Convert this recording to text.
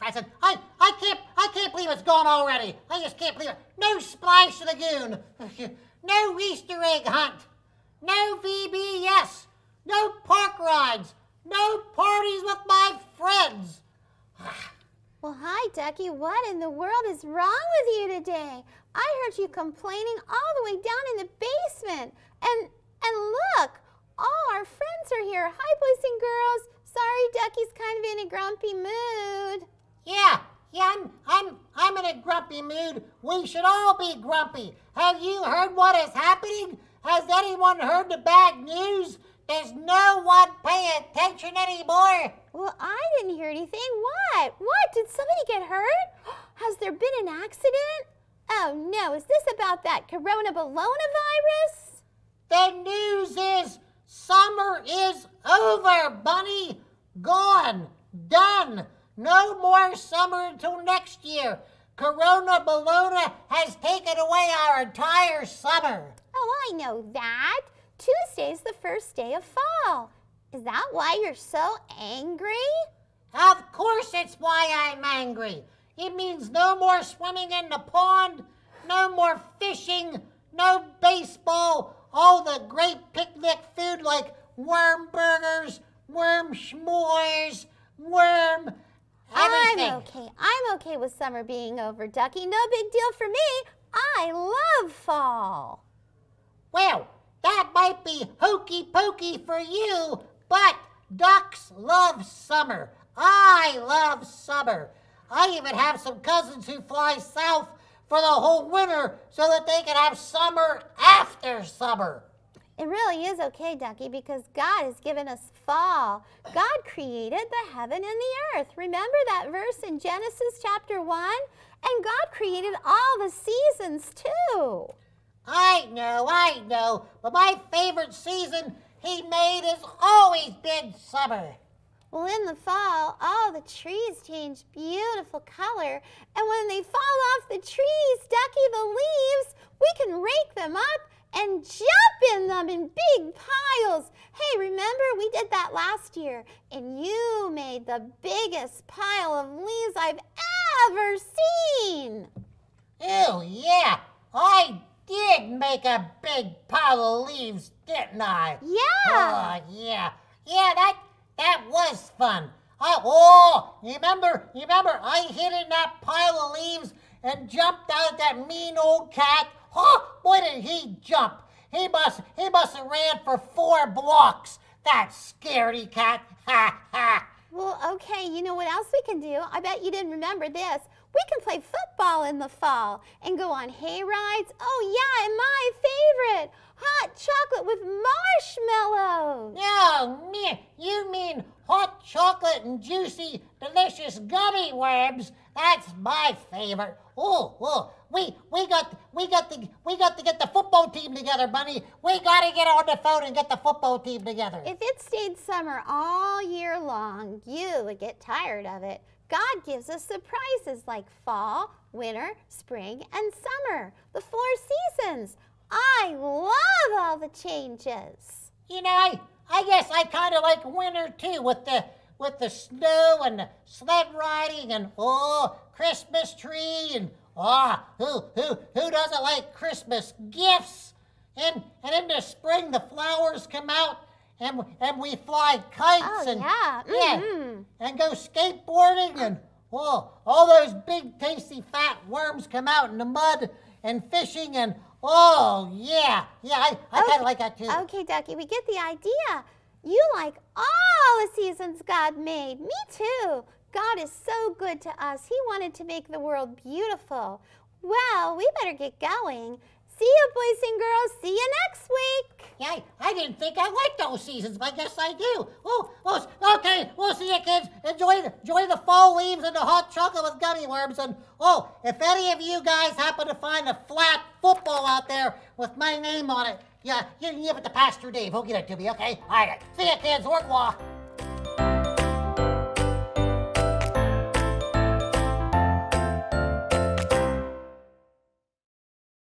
I said, I can't believe it's gone already. I just can't believe it. No Splash Lagoon. No Easter egg hunt. No VBS. No park rides. No parties with my friends. Well, hi, Ducky. What in the world is wrong with you today? I heard you complaining all the way down in the basement. And look, all our friends are here. Hi, boys and girls. Sorry, Ducky's kind of in a grumpy mood. Yeah, I'm in a grumpy mood. We should all be grumpy. Have you heard what is happening? Has anyone heard the bad news? Does no one pay attention anymore? Well, I didn't hear anything. What? What? Did somebody get hurt? Has there been an accident? Oh, no. Is this about that Corona Bologna virus? The news is summer is over, Bunny. Gone. Done. No more summer until next year. Corona Bologna has taken away our entire summer. Oh, I know that. Tuesday's the first day of fall. Is that why you're so angry? Of course it's why I'm angry. It means no more swimming in the pond, no more fishing, no baseball, all the great picnic food like worm burgers, worm s'mores, worm everything. I'm okay with summer being over, Ducky. No big deal for me. I love fall. Well, that might be hokey pokey for you, but ducks love summer. I love summer. I even have some cousins who fly south for the whole winter so that they can have summer after summer. It really is okay, Ducky, because God has given us fall. God created the heaven and the earth. Remember that verse in Genesis chapter 1? And God created all the seasons, too. I know, but my favorite season He made has always been summer. Well, in the fall, all the trees change beautiful color, and when they fall off the trees, Ducky, the leaves, we can rake them up and jump in them in big piles. Hey, remember, we did that last year, and you made the biggest pile of leaves I've ever seen. Oh, yeah, I did make a big pile of leaves, didn't I? Yeah. Oh, yeah. Yeah, that was fun. Remember, I hid in that pile of leaves and jumped out at that mean old cat. Oh, boy, did he jump. He must have ran for 4 blocks. That scaredy cat. Ha, ha. Well, okay, you know what else we can do? I bet you didn't remember this. We can play football in the fall and go on hay rides. Oh, yeah, and my favorite, hot chocolate with marshmallows. Oh, man, you mean hot chocolate and juicy, delicious gummy worms? That's my favorite. Oh, we got to get the football team together, Bunny. We got to get on the phone and get the football team together. If it stayed summer all year long, you would get tired of it. God gives us surprises like fall, winter, spring, and summer. The 4 seasons. I love all the changes. You know, I guess I kind of like winter too, with the snow and the sled riding and Christmas tree and who doesn't like Christmas gifts? And in the spring the flowers come out. And we fly kites and go skateboarding and all those big tasty fat worms come out in the mud and fishing and I kind of like that too. Okay, Ducky, we get the idea. You like all the seasons God made. Me too. God is so good to us. He wanted to make the world beautiful. Well, we better get going. See you, boys and girls. See you next week. Yeah, I didn't think I liked those seasons, but I guess I do. Okay, we'll see you, kids. Enjoy the fall leaves and the hot chocolate with gummy worms. And, if any of you guys happen to find a flat football out there with my name on it, yeah, you can give it to Pastor Dave. He'll get it to me, okay? All right, see you, kids. Au revoir.